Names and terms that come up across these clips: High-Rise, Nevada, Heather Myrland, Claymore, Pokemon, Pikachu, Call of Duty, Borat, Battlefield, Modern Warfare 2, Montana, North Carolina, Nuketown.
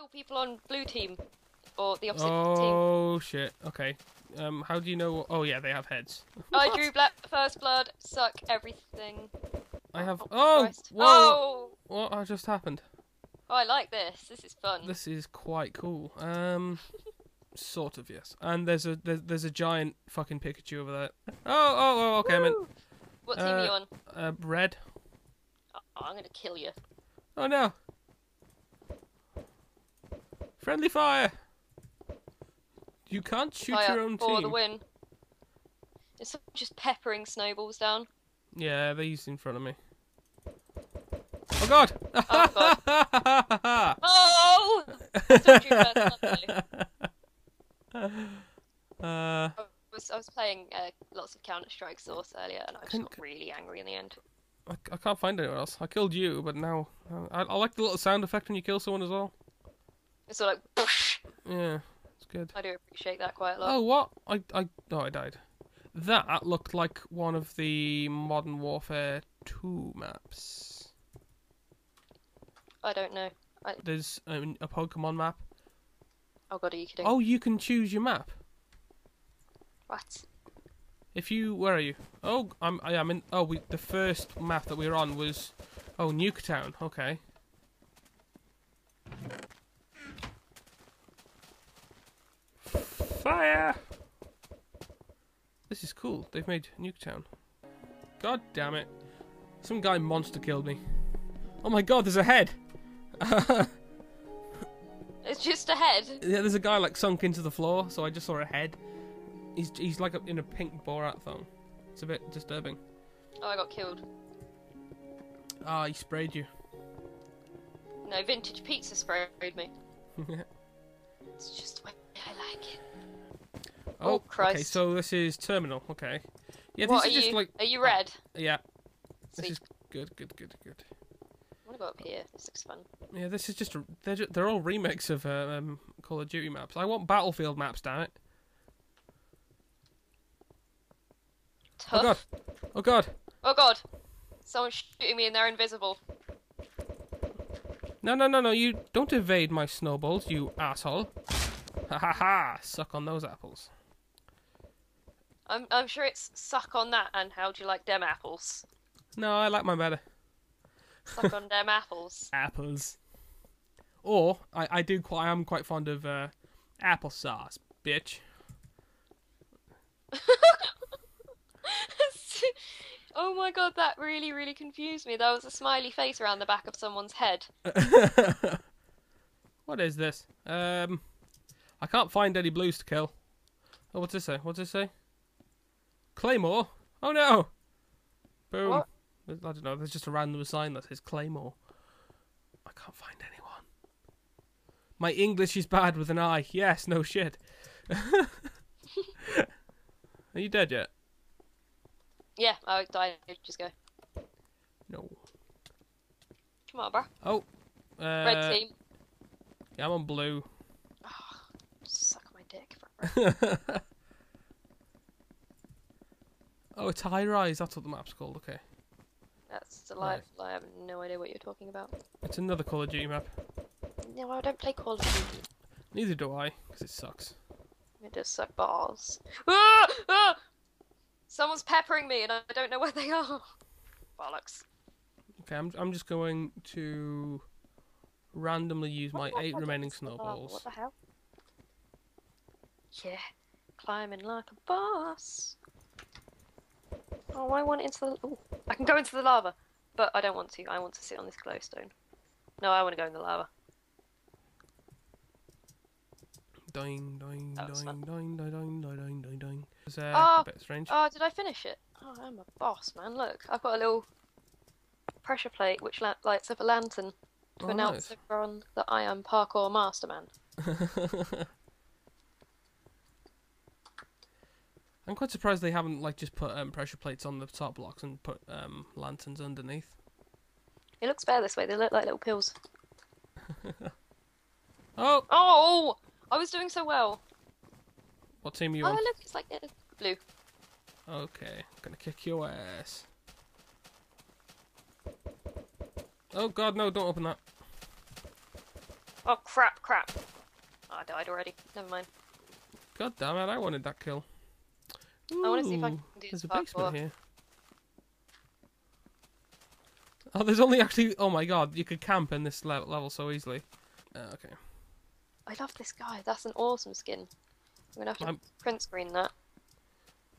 kill people on blue team or the opposite team. Oh shit! Okay. How do you know? Oh yeah, they have heads. I drew black first blood. Suck everything. I have. Oh! Christ. Whoa! Oh. What just happened? Oh, I like this. This is fun. This is quite cool. Sort of, yes. And there's a giant fucking Pikachu over there. Oh, okay. Woo! I meant. What team are you on? Red. Oh, I'm gonna kill you. Oh no! Friendly fire. You can't shoot your own team. Or the win. It's just peppering snowballs down. Yeah, they're used in front of me. Oh god! Oh god! Oh! Don't you hurt that though. I was playing lots of Counter-Strike Source earlier, and I just got really angry in the end. I can't find anyone else. I killed you, but now I like the little sound effect when you kill someone as well. It's all like whoosh. Yeah, it's good. I do appreciate that quite a lot. Oh what? I died. That looked like one of the Modern Warfare 2 maps. I don't know. There's a Pokemon map. Oh god, are you kidding? Oh, you can choose your map. What? If you, where are you? Oh, I'm in. Oh, the first map that we were on was, oh, Nuketown. Okay. Fire! This is cool. They've made Nuketown. God damn it! Some guy monster killed me. Oh my god, there's a head. It's just a head. Yeah, there's a guy like sunk into the floor, so I just saw a head. He's like in a pink Borat thong. It's a bit disturbing. Oh, I got killed. Ah, he sprayed you. No, vintage pizza sprayed me. It's just the way I like it. Oh, Christ. Okay, so this is terminal. Okay. Yeah, this is just like. Are you red? Yeah. Sweet. This is good. I want to go up here. This looks fun. Yeah, this is just they're all remakes of Call of Duty maps. I want Battlefield maps, damn it. Tough. Oh god! Oh god! Oh god! Someone's shooting me and they're invisible. No! You don't evade my snowballs, you asshole! Ha ha ha! Suck on those apples. I'm sure it's suck on that and how do you like them apples? No, I like mine better. Suck on them apples. Apples. Or I am quite fond of applesauce, bitch. Oh my god, that really confused me. There was a smiley face around the back of someone's head. What is this? I can't find any blues to kill. Oh, what's this say? What's this say? Claymore. Oh no. Boom. What? I don't know, there's just a random sign that says Claymore. I can't find anyone. My English is bad with an I. Yes, no shit. Are you dead yet? Yeah, I died. Just go. No. Come on, bruh. Oh. Red team. Yeah, I'm on blue. Oh, suck my dick, bruh. Oh, it's High-Rise. That's what the map's called. Okay. That's a lie. Right. I have no idea what you're talking about. It's another Call of Duty map. No, I don't play Call of Duty. Neither do I, because it sucks. It does suck balls. Ah! Ah! Someone's peppering me, and I don't know where they are. Bollocks. Okay, I'm just going to randomly use my 8 remaining snowballs. What the hell? Yeah, climbing like a boss. Oh, I want into the. Ooh, I can go into the lava, but I don't want to. I want to sit on this glowstone. No, I want to go in the lava. Doing. It's a bit strange. Oh, did I finish it? Oh, I'm a boss, man. Look, I've got a little pressure plate which lights up a lantern to announce everyone that I am parkour master man. I'm quite surprised they haven't like just put pressure plates on the top blocks and put lanterns underneath. It looks better this way. They look like little pills. Oh! Oh! I was doing so well. What team are you on? Oh look, it's like blue. Okay, I'm gonna kick your ass. Oh god, no! Don't open that. Oh, crap, crap. Oh, I died already. Never mind. God damn it, I wanted that kill. Ooh, I want to see if I can do this. There's a basement here. Oh, there's only actually... Oh my god, you could camp in this level so easily. Okay. I love this guy. That's an awesome skin. I'm going to have to print screen that.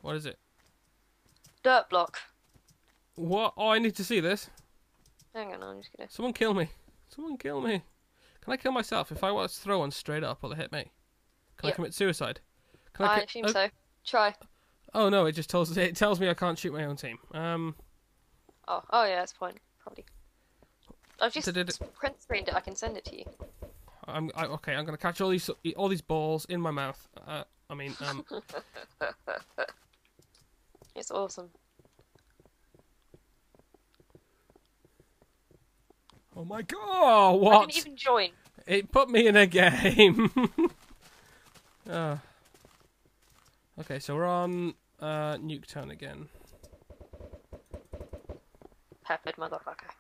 What is it? Dirt block. What? Oh, I need to see this. Hang on, I'm just going to... Someone kill me. Someone kill me. Can I kill myself? If I was throwing straight up, will it hit me? Can I commit suicide? Can I assume so. Try. Oh no, it just tells me I can't shoot my own team. Oh yeah, that's a point. Probably. I've just print screened it. I can send it to you. Okay. I'm gonna catch all these balls in my mouth. It's awesome. Oh my god! What? I didn't even join. It put me in a game. Okay, so we're on Nuketown again. Peppered motherfucker.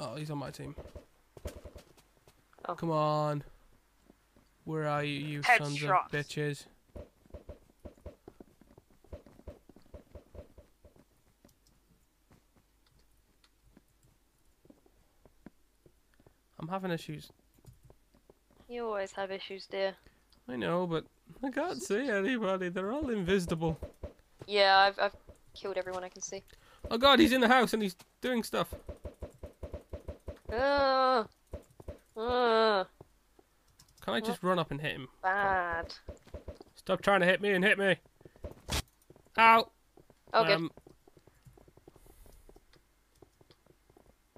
Oh, he's on my team. Oh. Come on. Where are you, you sons of bitches? I'm having issues. You always have issues, dear. I know, but I can't see anybody. They're all invisible. Yeah, I've killed everyone I can see. Oh god, he's in the house and he's doing stuff. Can I just run up and hit him? Bad. Stop trying to hit me and hit me. Ow. Okay.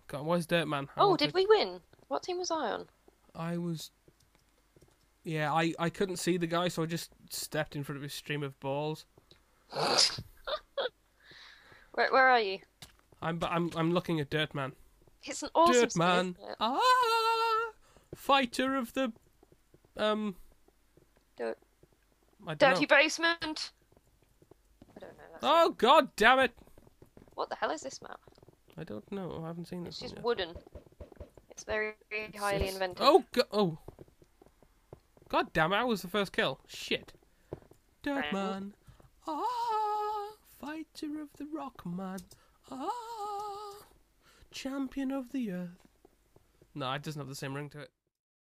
God, where's Dirt Man? Oh, did we win? What team was I on? Yeah, I couldn't see the guy, so I just stepped in front of his stream of balls. Where are you? I'm looking at Dirt Man. It's an awesome Dirt Man. Ah, fighter of the dirty basement. I don't know. Oh god damn it! What the hell is this map? I don't know. I haven't seen this. It's just wooden. It's very, very highly invented. Oh god! Oh. God damn it, that was the first kill. Shit. Dirt Man. Ah, fighter of the rock man. Ah, champion of the earth. No, it doesn't have the same ring to it.